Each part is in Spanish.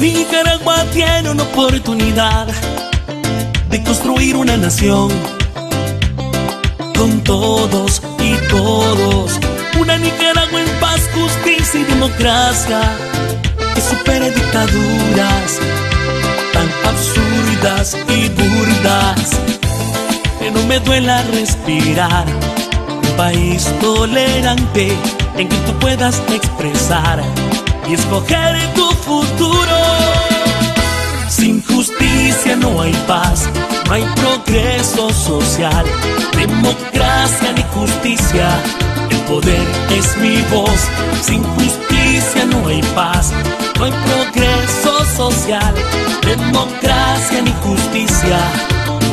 Nicaragua tiene una oportunidad de construir una nación con todos y todos. Una Nicaragua en paz, justicia y democracia, que supere dictaduras tan absurdas y burdas. Que no me duela respirar. Un país tolerante en que tú puedas expresar y escoger tu futuro. Sin justicia no hay paz, no hay progreso social, democracia ni justicia. El poder es mi voz. Sin justicia no hay paz, no hay progreso social, democracia ni justicia.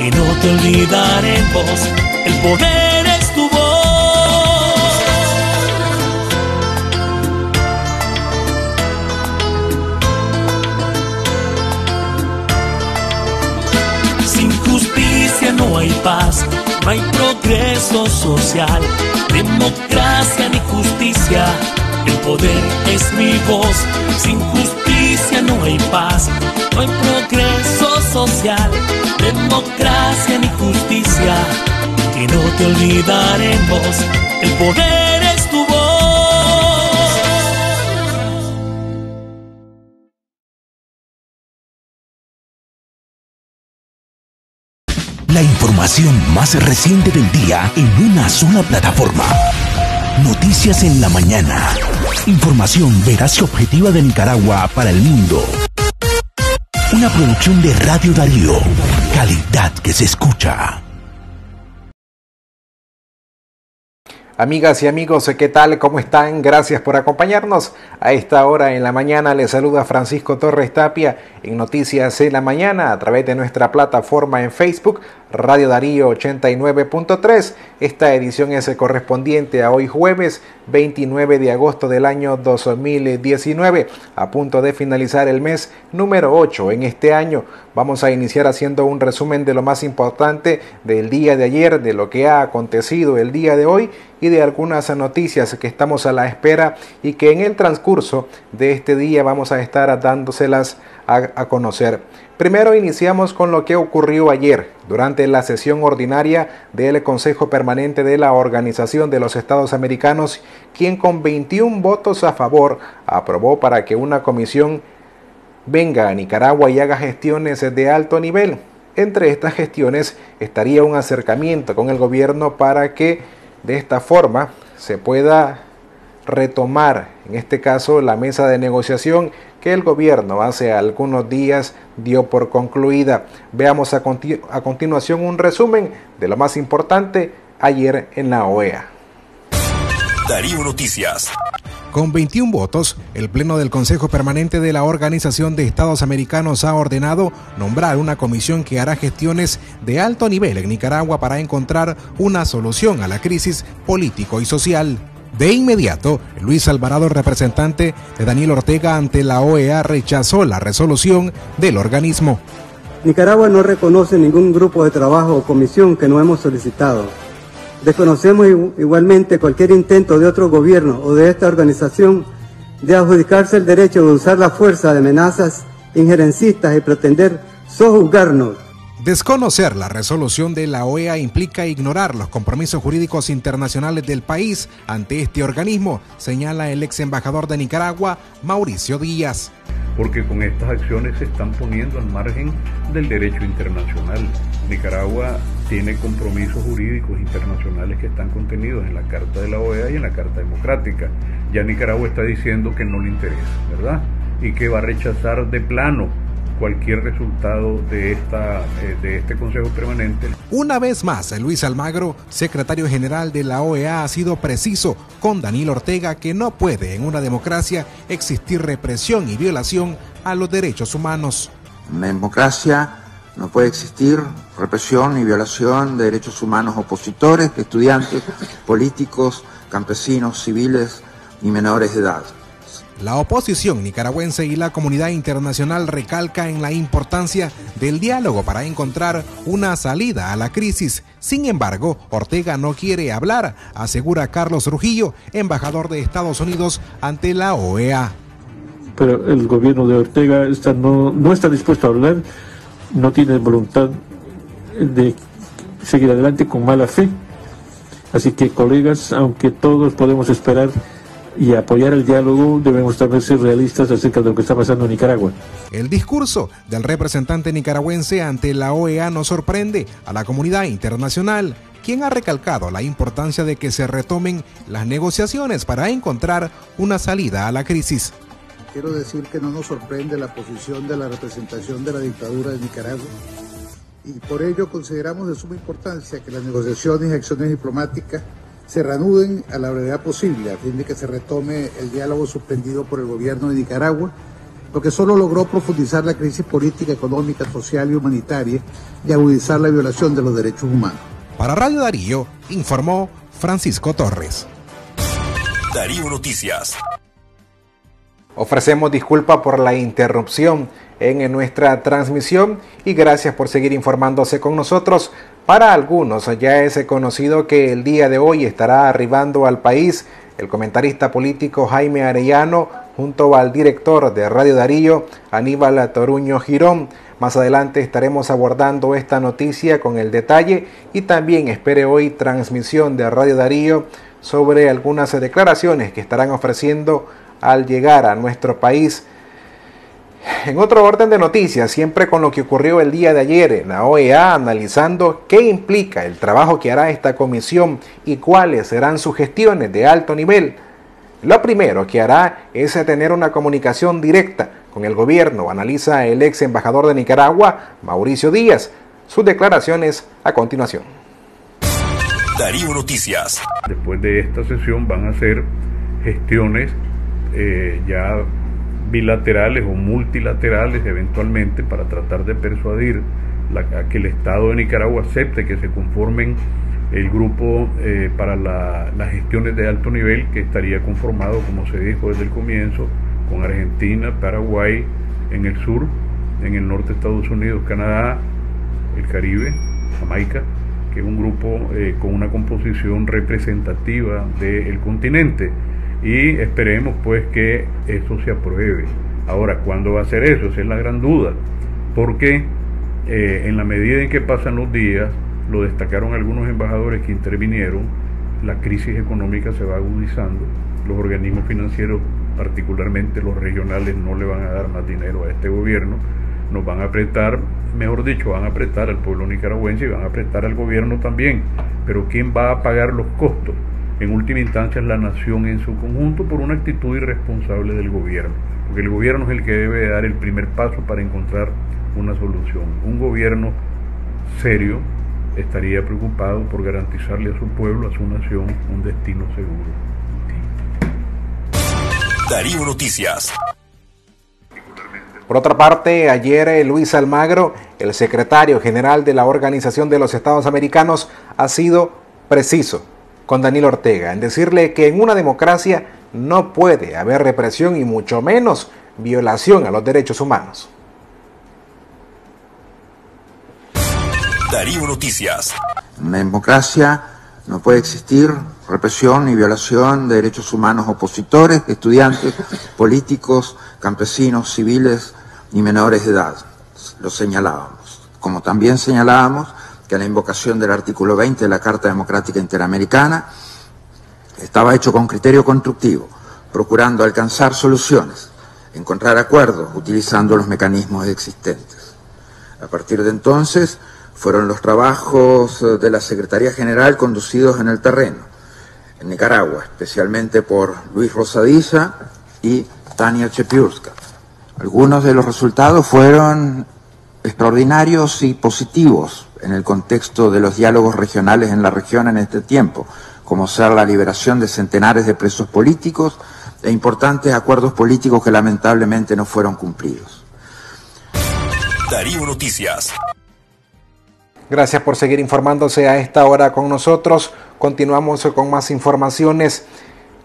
Y no te olvidaremos, el poder es tu voz. No hay paz, no hay progreso social, democracia ni justicia. El poder es mi voz. Sin justicia no hay paz, no hay progreso social, democracia ni justicia. Que no te olvidaremos, el poder es tu voz. La información más reciente del día en una sola plataforma. Noticias en la mañana. Información veraz y objetiva de Nicaragua para el mundo. Una producción de Radio Darío. Calidad que se escucha. Amigas y amigos, ¿qué tal? ¿Cómo están? Gracias por acompañarnos. A esta hora en la mañana les saluda Francisco Torres Tapia en Noticias en la Mañana a través de nuestra plataforma en Facebook, Radio Darío 89.3. Esta edición es correspondiente a hoy jueves 29 de agosto del año 2019, a punto de finalizar el mes número 8 en este año. Vamos a iniciar haciendo un resumen de lo más importante del día de ayer, de lo que ha acontecido el día de hoy y de algunas noticias que estamos a la espera y que en el transcurso de este día vamos a estar dándoselas a conocer. Primero iniciamos con lo que ocurrió ayer durante la sesión ordinaria del Consejo Permanente de la Organización de los Estados Americanos, quien con 21 votos a favor aprobó para que una comisión venga a Nicaragua y haga gestiones de alto nivel. Entre estas gestiones estaría un acercamiento con el gobierno para que de esta forma se pueda retomar, en este caso, la mesa de negociación que el gobierno hace algunos días dio por concluida. Veamos a continuación un resumen de lo más importante ayer en la OEA. Darío Noticias. Con 21 votos, el Pleno del Consejo Permanente de la Organización de Estados Americanos ha ordenado nombrar una comisión que hará gestiones de alto nivel en Nicaragua para encontrar una solución a la crisis político y social. De inmediato, Luis Alvarado, representante de Daniel Ortega ante la OEA, rechazó la resolución del organismo. Nicaragua no reconoce ningún grupo de trabajo o comisión que no hemos solicitado. Desconocemos igualmente cualquier intento de otro gobierno o de esta organización de adjudicarse el derecho de usar la fuerza de amenazas injerencistas y pretender sojuzgarnos. Desconocer la resolución de la OEA implica ignorar los compromisos jurídicos internacionales del país ante este organismo, señala el ex embajador de Nicaragua, Mauricio Díaz. Porque con estas acciones se están poniendo al margen del derecho internacional. Nicaragua tiene compromisos jurídicos internacionales que están contenidos en la Carta de la OEA y en la Carta Democrática. Ya Nicaragua está diciendo que no le interesa, ¿verdad? Y que va a rechazar de plano cualquier resultado de este Consejo Permanente. Una vez más, Luis Almagro, secretario general de la OEA, ha sido preciso con Daniel Ortega que no puede en una democracia existir represión y violación a los derechos humanos. En la democracia no puede existir represión y violación de derechos humanos opositores, de estudiantes, políticos, campesinos, civiles y menores de edad. La oposición nicaragüense y la comunidad internacional recalca en la importancia del diálogo para encontrar una salida a la crisis. Sin embargo, Ortega no quiere hablar, asegura Carlos Trujillo, embajador de Estados Unidos ante la OEA. pero el gobierno de Ortega no está dispuesto a hablar, no tiene voluntad de seguir adelante con mala fe. Así que, colegas, aunque todos podemos esperar y apoyar el diálogo, debemos también ser realistas acerca de lo que está pasando en Nicaragua. El discurso del representante nicaragüense ante la OEA no sorprende a la comunidad internacional, quien ha recalcado la importancia de que se retomen las negociaciones para encontrar una salida a la crisis. Quiero decir que no nos sorprende la posición de la representación de la dictadura de Nicaragua, y por ello consideramos de suma importancia que las negociaciones y acciones diplomáticas se reanuden a la brevedad posible, a fin de que se retome el diálogo suspendido por el gobierno de Nicaragua, lo que solo logró profundizar la crisis política, económica, social y humanitaria y agudizar la violación de los derechos humanos. Para Radio Darío, informó Francisco Torres. Darío Noticias. Ofrecemos disculpas por la interrupción en nuestra transmisión y gracias por seguir informándose con nosotros. Para algunos ya es conocido que el día de hoy estará arribando al país el comentarista político Jaime Arellano junto al director de Radio Darío, Aníbal Toruño Girón. Más adelante estaremos abordando esta noticia con el detalle y también espere hoy transmisión de Radio Darío sobre algunas declaraciones que estarán ofreciendo al llegar a nuestro país. En otro orden de noticias, siempre con lo que ocurrió el día de ayer en la OEA, analizando qué implica el trabajo que hará esta comisión y cuáles serán sus gestiones de alto nivel. Lo primero que hará es tener una comunicación directa con el gobierno, analiza el ex embajador de Nicaragua, Mauricio Díaz. Sus declaraciones a continuación. Darío Noticias. Después de esta sesión van a hacer gestiones ya bilaterales o multilaterales eventualmente para tratar de persuadir a que el Estado de Nicaragua acepte que se conformen el grupo para las gestiones de alto nivel, que estaría conformado, como se dijo desde el comienzo, con Argentina, Paraguay en el sur, en el norte Estados Unidos, Canadá, el Caribe, Jamaica, que es un grupo con una composición representativa del continente. Y esperemos pues que eso se apruebe. Ahora, ¿cuándo va a ser eso? Esa es la gran duda, porque en la medida en que pasan los días, lo destacaron algunos embajadores que intervinieron, la crisis económica se va agudizando, los organismos financieros, particularmente los regionales, no le van a dar más dinero a este gobierno, nos van a apretar, mejor dicho, van a apretar al pueblo nicaragüense y van a apretar al gobierno también, pero ¿quién va a pagar los costos? En última instancia es la nación en su conjunto, por una actitud irresponsable del gobierno, porque el gobierno es el que debe dar el primer paso para encontrar una solución. Un gobierno serio estaría preocupado por garantizarle a su pueblo, a su nación, un destino seguro. Darío Noticias. Por otra parte, ayer Luis Almagro, el secretario general de la Organización de los Estados Americanos, ha sido preciso con Daniel Ortega en decirle que en una democracia no puede haber represión y mucho menos violación a los derechos humanos. Darío Noticias. En la democracia no puede existir represión ni violación de derechos humanos opositores, estudiantes, políticos, campesinos, civiles ni menores de edad. Lo señalábamos. Como también señalábamos que la invocación del artículo 20 de la Carta Democrática Interamericana estaba hecho con criterio constructivo, procurando alcanzar soluciones, encontrar acuerdos, utilizando los mecanismos existentes. A partir de entonces, fueron los trabajos de la Secretaría General conducidos en el terreno, en Nicaragua, especialmente por Luis Rosadilla y Tania Chepiurska. Algunos de los resultados fueron extraordinarios y positivos en el contexto de los diálogos regionales en la región en este tiempo, como ser la liberación de centenares de presos políticos e importantes acuerdos políticos que lamentablemente no fueron cumplidos. Darío Noticias. Gracias por seguir informándose a esta hora con nosotros. Continuamos con más informaciones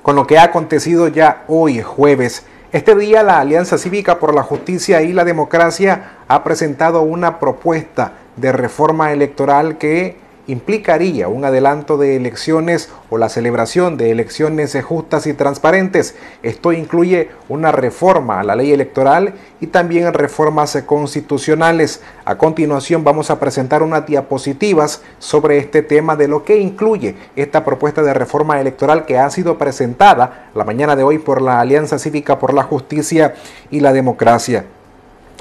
con lo que ha acontecido ya hoy jueves. Este día la Alianza Cívica por la Justicia y la Democracia ha presentado una propuesta de reforma electoral que implicaría un adelanto de elecciones o la celebración de elecciones justas y transparentes. Esto incluye una reforma a la ley electoral y también reformas constitucionales. A continuación vamos a presentar unas diapositivas sobre este tema de lo que incluye esta propuesta de reforma electoral que ha sido presentada la mañana de hoy por la Alianza Cívica por la Justicia y la Democracia.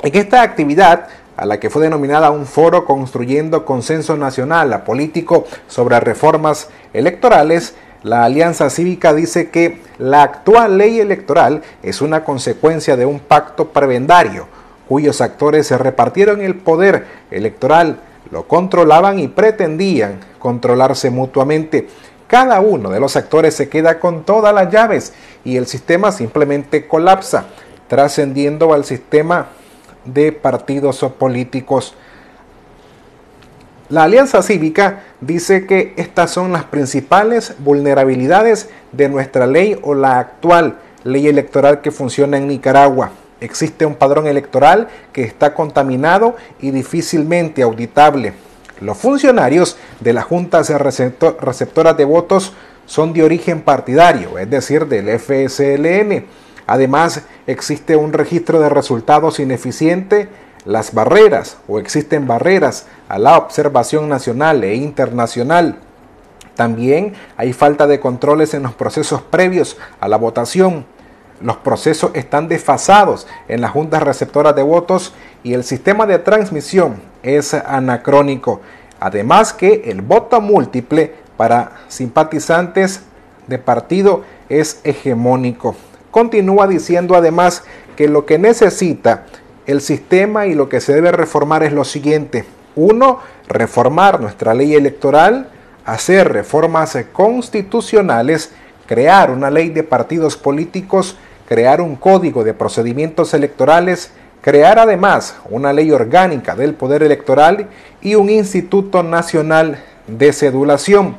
En esta actividad, a la que fue denominada un foro construyendo consenso nacional político sobre reformas electorales, la Alianza Cívica dice que la actual ley electoral es una consecuencia de un pacto prebendario, cuyos actores se repartieron el poder electoral, lo controlaban y pretendían controlarse mutuamente. Cada uno de los actores se queda con todas las llaves y el sistema simplemente colapsa, trascendiendo al sistema de partidos políticos. La Alianza Cívica dice que estas son las principales vulnerabilidades de nuestra ley o la actual ley electoral que funciona en Nicaragua. Existe un padrón electoral que está contaminado y difícilmente auditable. Los funcionarios de las juntas receptoras de votos son de origen partidario, es decir, del FSLN. Además, existe un registro de resultados ineficiente, las barreras o existen barreras a la observación nacional e internacional. También hay falta de controles en los procesos previos a la votación. Los procesos están desfasados en las juntas receptoras de votos y el sistema de transmisión es anacrónico. Además que el voto múltiple para simpatizantes de partido es hegemónico. Continúa diciendo además que lo que necesita el sistema y lo que se debe reformar es lo siguiente. 1. Reformar nuestra ley electoral, hacer reformas constitucionales, crear una ley de partidos políticos, crear un código de procedimientos electorales, crear además una ley orgánica del poder electoral y un Instituto Nacional de Cedulación.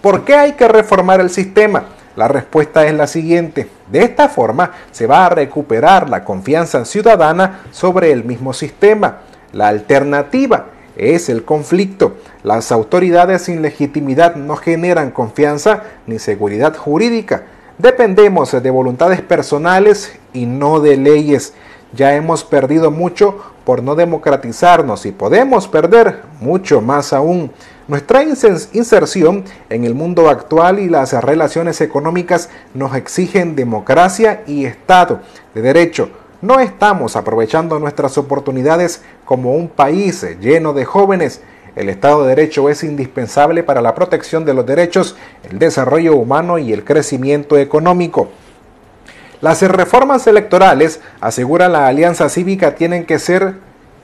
¿Por qué hay que reformar el sistema? La respuesta es la siguiente. De esta forma se va a recuperar la confianza ciudadana sobre el mismo sistema. La alternativa es el conflicto. Las autoridades sin legitimidad no generan confianza ni seguridad jurídica. Dependemos de voluntades personales y no de leyes. Ya hemos perdido mucho por no democratizarnos y podemos perder mucho más aún. Nuestra inserción en el mundo actual y las relaciones económicas nos exigen democracia y Estado de Derecho. No estamos aprovechando nuestras oportunidades como un país lleno de jóvenes. El Estado de Derecho es indispensable para la protección de los derechos, el desarrollo humano y el crecimiento económico. Las reformas electorales, asegura la Alianza Cívica, tienen que ser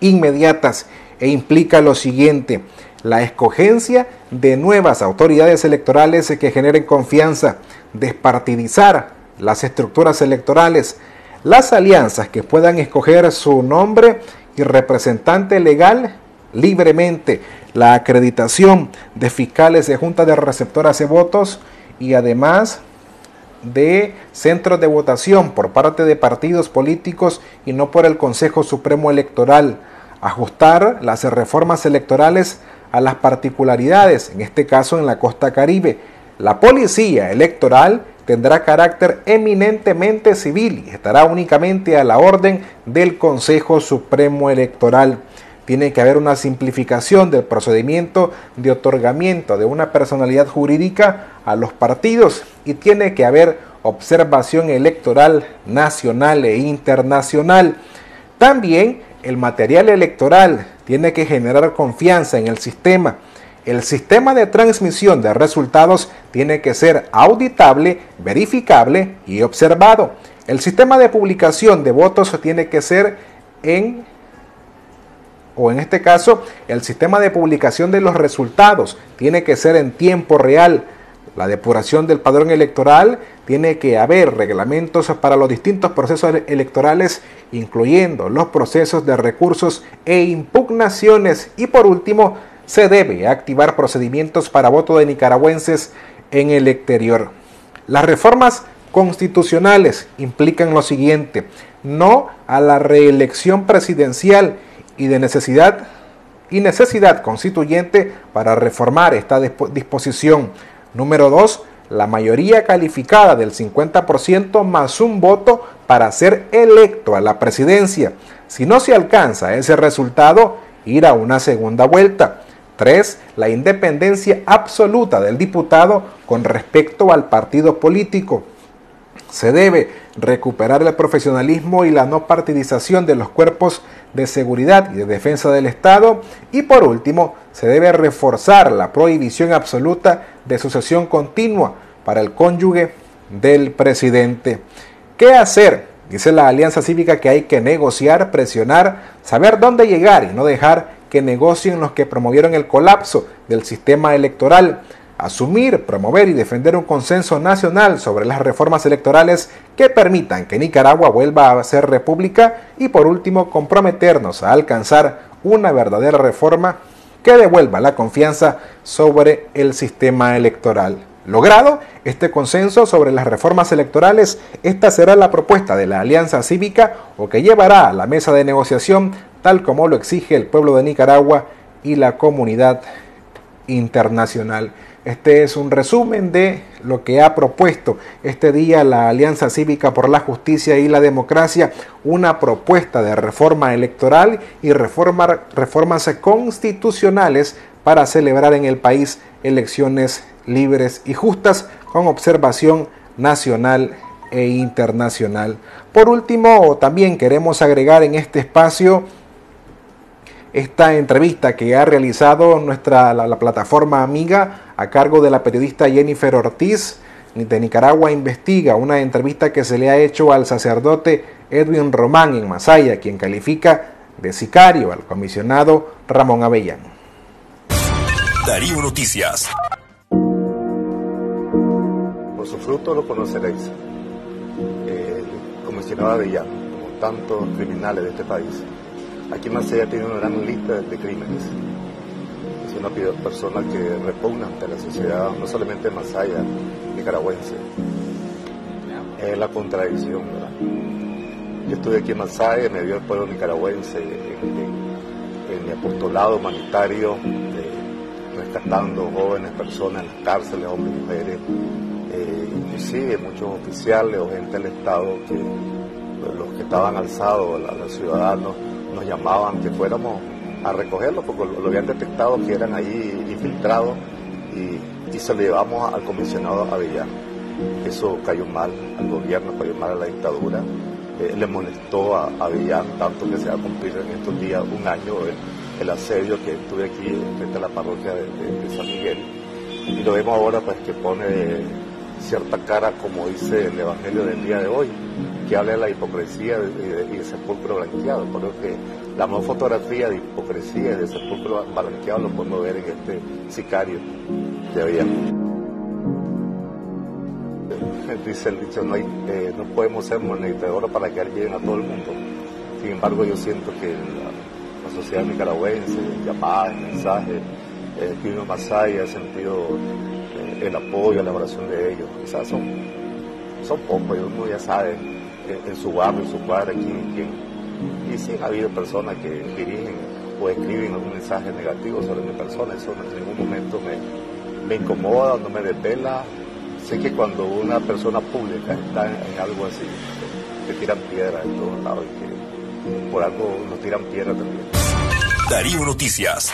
inmediatas e implica lo siguiente: la escogencia de nuevas autoridades electorales que generen confianza, despartidizar las estructuras electorales, las alianzas que puedan escoger su nombre y representante legal libremente, la acreditación de fiscales de juntas de receptoras de votos y además de centros de votación por parte de partidos políticos y no por el Consejo Supremo Electoral, ajustar las reformas electorales a las particularidades, en este caso en la costa caribe. La policía electoral tendrá carácter eminentemente civil y estará únicamente a la orden del Consejo Supremo Electoral. Tiene que haber una simplificación del procedimiento de otorgamiento de una personalidad jurídica a los partidos y tiene que haber observación electoral nacional e internacional. También el material electoral tiene que generar confianza en el sistema. El sistema de transmisión de resultados tiene que ser auditable, verificable y observado. El sistema de publicación de votos tiene que ser el sistema de publicación de los resultados tiene que ser en tiempo real. La depuración del padrón electoral, tiene que haber reglamentos para los distintos procesos electorales, incluyendo los procesos de recursos e impugnaciones. Y por último, se debe activar procedimientos para voto de nicaragüenses en el exterior. Las reformas constitucionales implican lo siguiente: no a la reelección presidencial y de necesidad y necesidad constituyente para reformar esta disposición. Número 2. La mayoría calificada del 50% más un voto para ser electo a la presidencia. Si no se alcanza ese resultado, ir a una segunda vuelta. 3. La independencia absoluta del diputado con respecto al partido político. Se debe recuperar el profesionalismo y la no partidización de los cuerpos de seguridad y de defensa del Estado. Y por último, se debe reforzar la prohibición absoluta de sucesión continua para el cónyuge del presidente. ¿Qué hacer? Dice la Alianza Cívica que hay que negociar, presionar, saber dónde llegar y no dejar que negocien los que promovieron el colapso del sistema electoral. Asumir, promover y defender un consenso nacional sobre las reformas electorales que permitan que Nicaragua vuelva a ser república y por último comprometernos a alcanzar una verdadera reforma que devuelva la confianza sobre el sistema electoral. Logrado este consenso sobre las reformas electorales, esta será la propuesta de la Alianza Cívica o que llevará a la mesa de negociación tal como lo exige el pueblo de Nicaragua y la comunidad internacional. Este es un resumen de lo que ha propuesto este día la Alianza Cívica por la Justicia y la Democracia, una propuesta de reforma electoral y reformas constitucionales para celebrar en el país elecciones libres y justas con observación nacional e internacional. Por último, también queremos agregar en este espacio esta entrevista que ha realizado la plataforma Amiga a cargo de la periodista Jennifer Ortiz de Nicaragua Investiga, una entrevista que se le ha hecho al sacerdote Edwin Román en Masaya, quien califica de sicario al comisionado Ramón Avellano. Darío Noticias. Por su fruto lo conoceréis, el comisionado Avellano, como tantos criminales de este país. Aquí en Masaya tiene una gran lista de crímenes. Es una persona que repugna ante la sociedad, no solamente en Masaya, nicaragüense. Es la contradicción, ¿verdad? Yo estuve aquí en Masaya, me vio el pueblo nicaragüense en mi apostolado humanitario, rescatando jóvenes personas en las cárceles, hombres y mujeres, inclusive muchos oficiales o gente del Estado, que los que estaban alzados, los ciudadanos, nos llamaban que fuéramos a recogerlos porque lo habían detectado que eran ahí infiltrados y se lo llevamos al comisionado Avellano. Eso cayó mal al gobierno, cayó mal a la dictadura. Le molestó a Avellano tanto que se va a cumplir en estos días un año el asedio que estuve aquí frente a la parroquia de San Miguel. Y lo vemos ahora pues que pone cierta cara, como dice el Evangelio del día de hoy, que habla de la hipocresía y de sepulcro blanqueado. Por lo que la más fotografía de hipocresía y de sepulcro blanqueado lo podemos ver en este sicario de hoy. Dice el dicho, no podemos ser monedas de oro para quedar bien a todo el mundo. Sin embargo, yo siento que la sociedad nicaragüense, llamadas, mensajes, que uno más haya sentido el apoyo, la oración de ellos. Quizás son pocos, uno ya sabe en su barrio, en su cuadra, quién. Y sí ha habido personas que dirigen o escriben algún mensaje negativo sobre mi persona. Eso en ningún momento me incomoda, no me desvela. Sé que cuando una persona pública está en algo así, te tiran piedras en todos lados y que por algo nos tiran piedras también. Darío Noticias.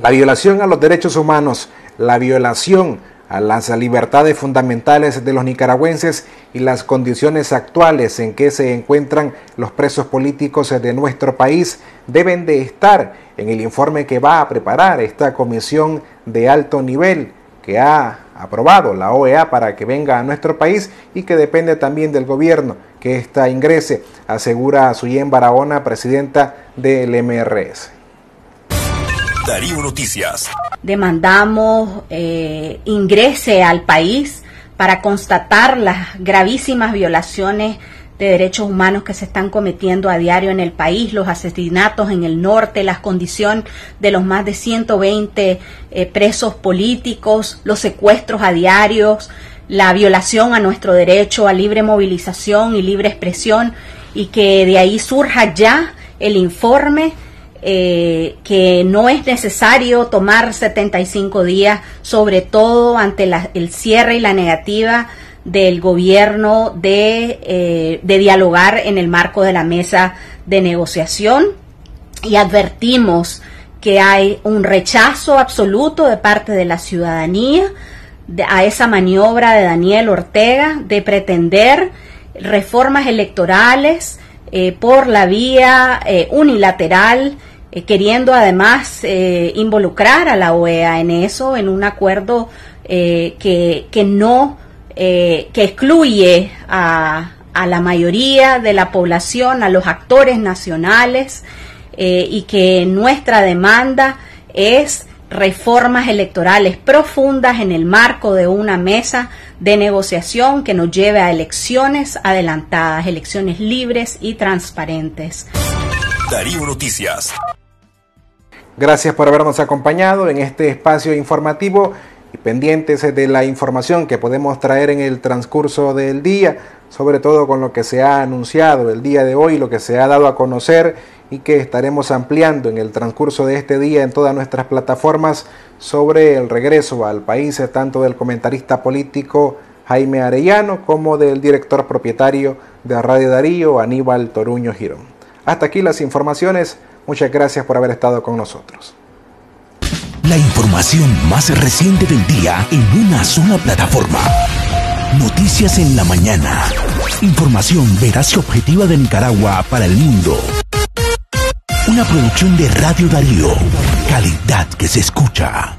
La violación a los derechos humanos, la violación a las libertades fundamentales de los nicaragüenses y las condiciones actuales en que se encuentran los presos políticos de nuestro país deben de estar en el informe que va a preparar esta comisión de alto nivel que ha aprobado la OEA para que venga a nuestro país y que depende también del gobierno que ésta ingrese, asegura Suyen Barahona, presidenta del MRS. Darío Noticias. Demandamos ingrese al país para constatar las gravísimas violaciones de derechos humanos que se están cometiendo a diario en el país, los asesinatos en el norte, la condición de los más de 120 presos políticos, los secuestros a diarios, la violación a nuestro derecho a libre movilización y libre expresión, y que de ahí surja ya el informe que no es necesario tomar 75 días, sobre todo ante el cierre y la negativa del gobierno de dialogar en el marco de la mesa de negociación, y advertimos que hay un rechazo absoluto de parte de la ciudadanía a esa maniobra de Daniel Ortega de pretender reformas electorales por la vía unilateral, queriendo además involucrar a la OEA en eso, en un acuerdo que excluye a la mayoría de la población, a los actores nacionales, y que nuestra demanda es reformas electorales profundas en el marco de una mesa de negociación que nos lleve a elecciones adelantadas, elecciones libres y transparentes. Darío Noticias. Gracias por habernos acompañado en este espacio informativo y pendientes de la información que podemos traer en el transcurso del día, sobre todo con lo que se ha anunciado el día de hoy, lo que se ha dado a conocer y que estaremos ampliando en el transcurso de este día en todas nuestras plataformas sobre el regreso al país, tanto del comentarista político Jaime Arellano como del director propietario de Radio Darío, Aníbal Toruño Girón. Hasta aquí las informaciones. Muchas gracias por haber estado con nosotros. La información más reciente del día en una sola plataforma. Noticias en la mañana. Información veraz y objetiva de Nicaragua para el mundo. Una producción de Radio Darío. Calidad que se escucha.